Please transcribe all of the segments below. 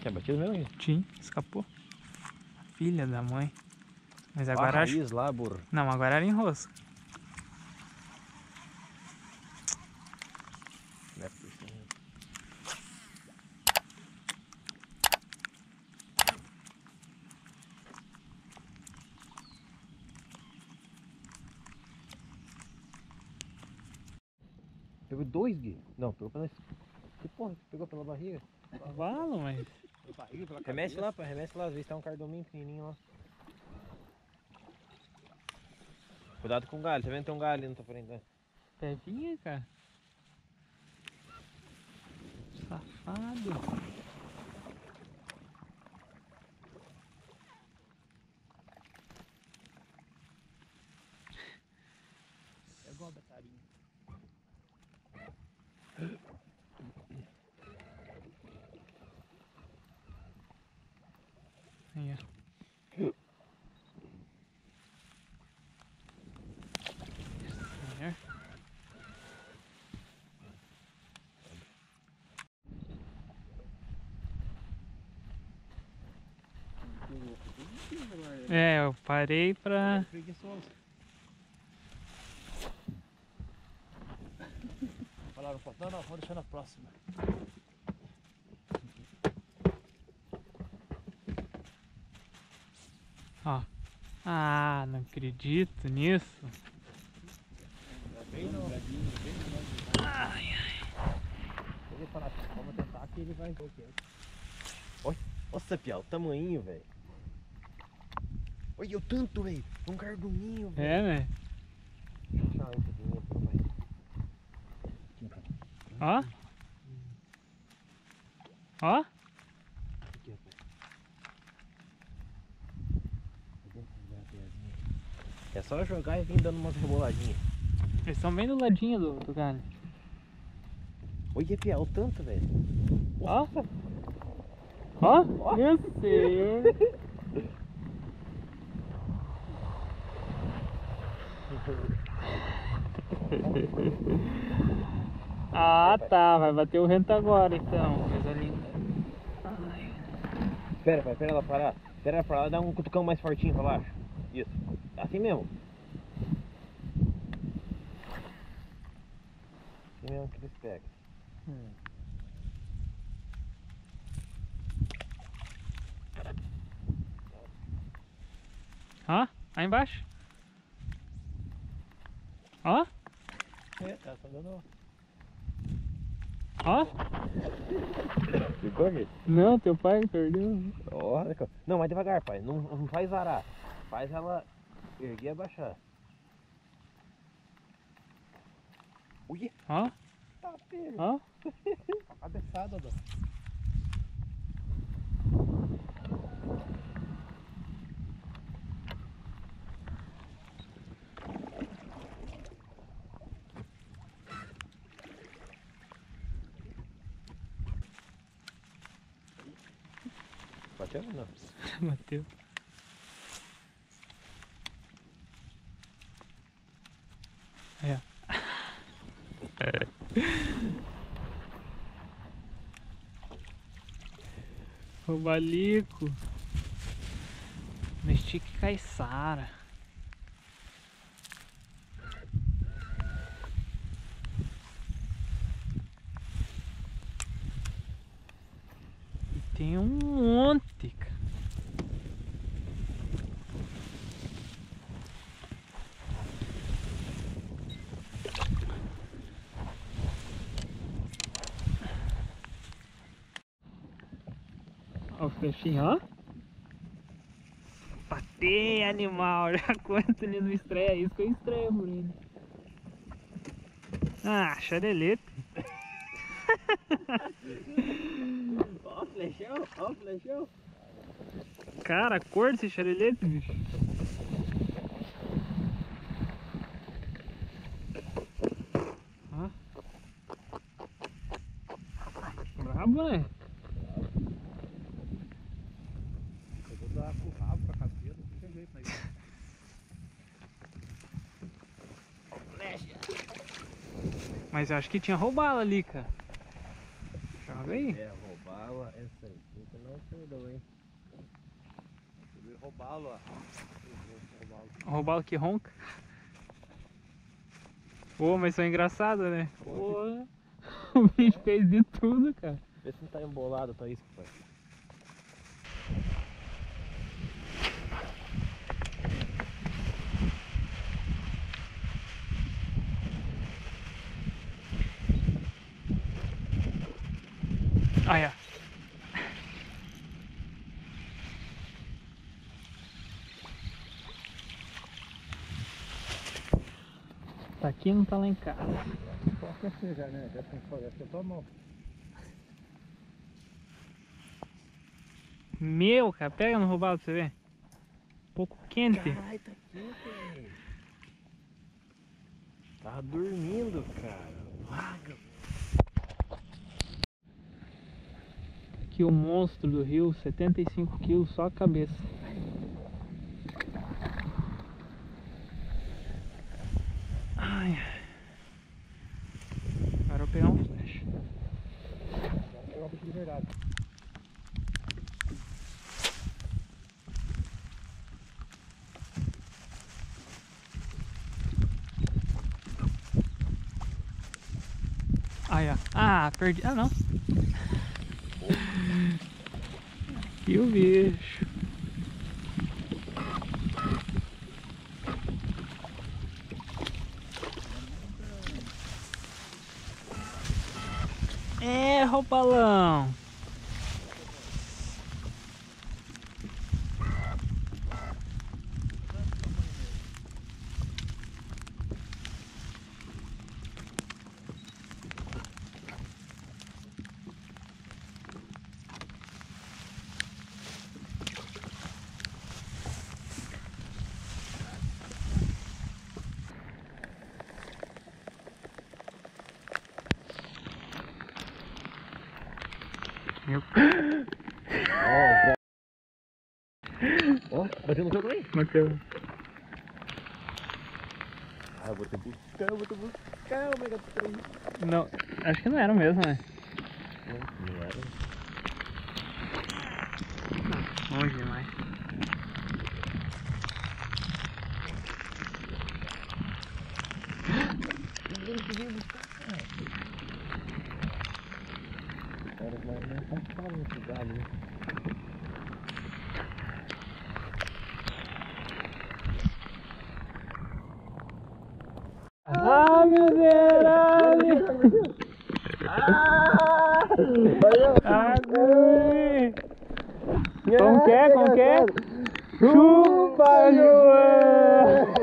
Tinha batido mesmo aí? Tinha, escapou. Filha da mãe. Mas agora acho... lá, burro. Não, agora era em rosca. Pegou dois, Gui? Não, pegou pela... Que porra, pegou pela barriga? Cavalo, mas... Remete lá, às vezes tá um cardominho pequenininho lá. Cuidado com o galho, tá vendo? Tem um galho ali na tua frente, né? Pedinha, cara. Safado. Pegou a batarinha. Aí, ó. É, eu parei pra... Falaram, não, não, vou deixar na próxima. Ó. Ah, não acredito nisso. Ai, ai. Vamos tentar que ele vai... Nossa, Piau, o tamanhinho, velho. Olha o tanto, velho. Um carduminho, velho. É, né? Ó. Ó. É só jogar e vir dando umas reboladinhas. Eles estão bem do ladinho do galho. Olha, Piau, o tanto, velho. Ó. Ó. Meu Deus. Ah, tá, vai bater o vento agora então. Coisa linda. Espera, pai, espera ela parar. Espera ela parar, dá um cutucão mais fortinho pra baixo. Isso, assim mesmo. Assim mesmo que eles pegam. Ó, aí embaixo. Ó. É, tá dando. Ó. Ficou aqui? Não, teu pai perdeu. Ó, não, vai devagar, pai. Não faz varar. Faz ela erguer e abaixar. Ui. Ó. Tá, filho. Ó. Cabeçada, dó. Bateu ou não? Bateu. Aí, ó. O balico. Mestique caiçara. Tem um monte, cara. Olha o peixinho, ó. Patei, animal. Olha quanto ele não estreia isso, que eu estreio por ele. Ah, xarelete. Flechão, ó, flechão. Cara, a cor desse xarelete, bicho. Ó. Brabo, né? Eu vou dar com o rabo pra cabeça, não tem jeito, né? Mas eu acho que tinha roubado ali, cara. güey. Roubá-la é sempre. Não cuida, güey. Roubá-la. Roubá-la que ronca. Pô, mas isso é engraçado, né? Pô, o bicho fez de tudo, cara. Vê se não tá embolado, tá isso, pai. Ah, yeah. Tá aqui, não tá lá em casa. Qualquer seja, né? Já tem que fazer tua mão. Meu, cara, pega no roubado pra você ver. Um pouco quente. Ai, tá quente. Tava dormindo, cara. Larga. O monstro do rio, 75 kg só a cabeça. Ai, agora eu vou pegar um flash. Vou pegar um bicho de verdade. Ai, ó. Ah, perdi. Ah, não. E o bicho. É, roubalão. Ó, bateu no seu também? Bateu. Ah, eu vou ter buscar, o mega trem. Não, acho que não era mesmo, né? Não, não era. Longe demais. Ah, meu Deus! Ah! Agui! Como que é? Como que é? Chupa, João!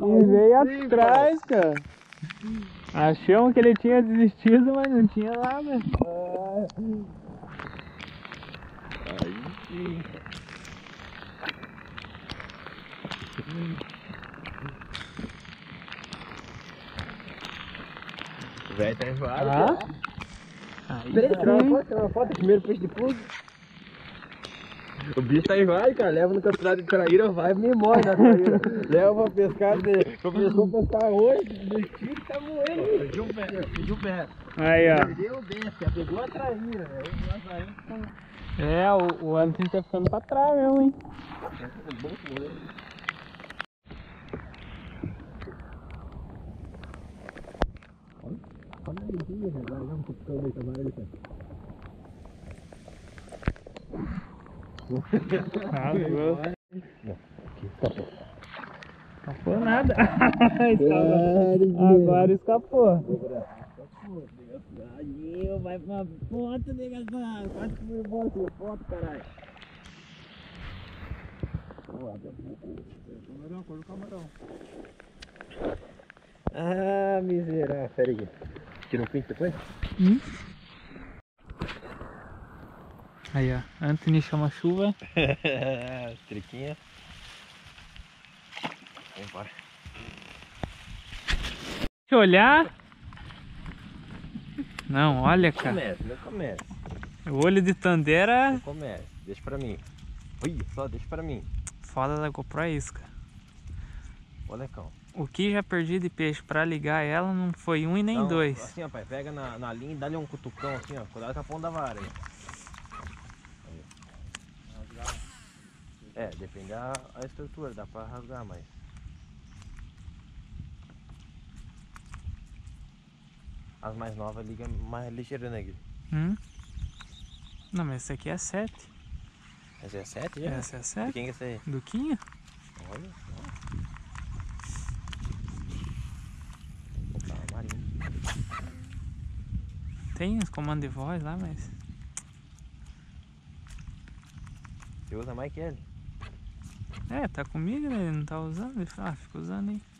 E veio atrás, cara! Achamos que ele tinha desistido, mas não tinha nada. Aí sim. O velho tá enjoado. Peraí, tirar uma foto, primeiro peixe de pouso. O bicho tá enjoado, cara. Leva no campeonato de traíra, vai me morre na traíra. Leva pra pescar dele. Começou a pescar hoje, desistiu e tá moendo. Pediu o Beto, Aí, ó. Perdeu o Beto, pegou a traíra, velho. É, o Antônio tá ficando pra trás mesmo, hein. Escapou nada. Agora escapou. Vai pra ponta, negação. Quase que foi embora com foto, caralho. Camarão, cor do camarão. Ah, miserável. Pera aí. Tirou o pinto depois? Aí, ó. Anthony chama-chuva. Triquinha. Vamos embora. Deixa eu olhar. Não, olha, cara. Não começa. O olho de Tandera. Não começa. Deixa pra mim. Olha só, deixa pra mim. Foda da GoPro é isso, cara. Olha, calma. O que já perdi de peixe para ligar ela não foi um e nem dois. Assim, ó, pai, pega na linha e dá-lhe um cutucão assim, ó. Cuidado com a ponta da vara aí. É, depende da estrutura, dá para rasgar, mas... As mais novas ligam mais ligeiro, né, Gui? Não, mas essa aqui é 7. Essa é 7, já? Essa é 7. De quem que é essa aí? Duquinha. Olha só. Tem os comandos de voz lá, mas... Você usa mais que ele? É, tá comigo, ele não tá usando, ele fala, ah, fica usando aí.